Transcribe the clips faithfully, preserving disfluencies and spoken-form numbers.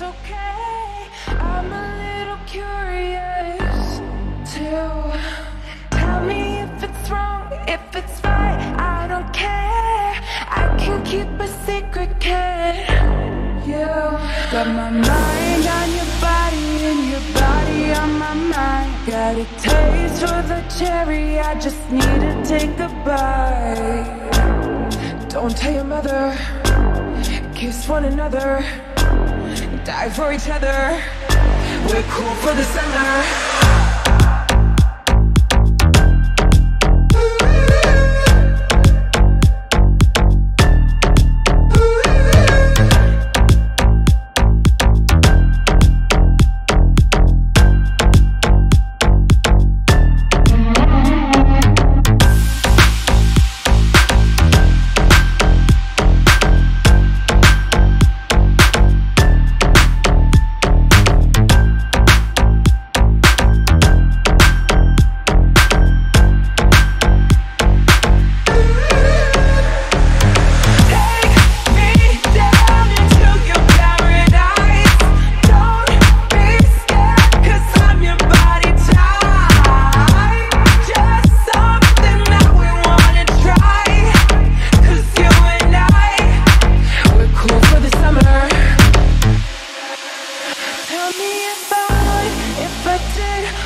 it's okay. I'm a little curious too. Tell me if it's wrong, if it's right, I don't care. I can keep a secret, kid. You got my mind on your body and your body on my mind. Got a taste for the cherry, I just need to take a bite. Don't tell your mother, kiss one another, die for each other. We're cool for the summer.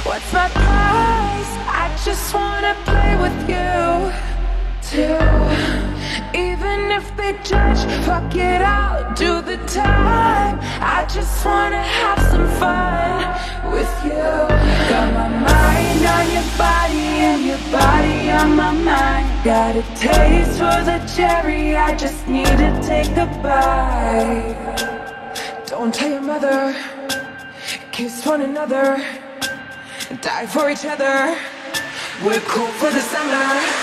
What's my price? I just wanna play with you too. Even if they judge, fuck it, I'll do the time. I just wanna have some fun with you. Got my mind on your body and your body on my mind. Got a taste for the cherry, I just need to take a bite. Don't tell your mother, kiss one another, die for each other. We're cool for the summer.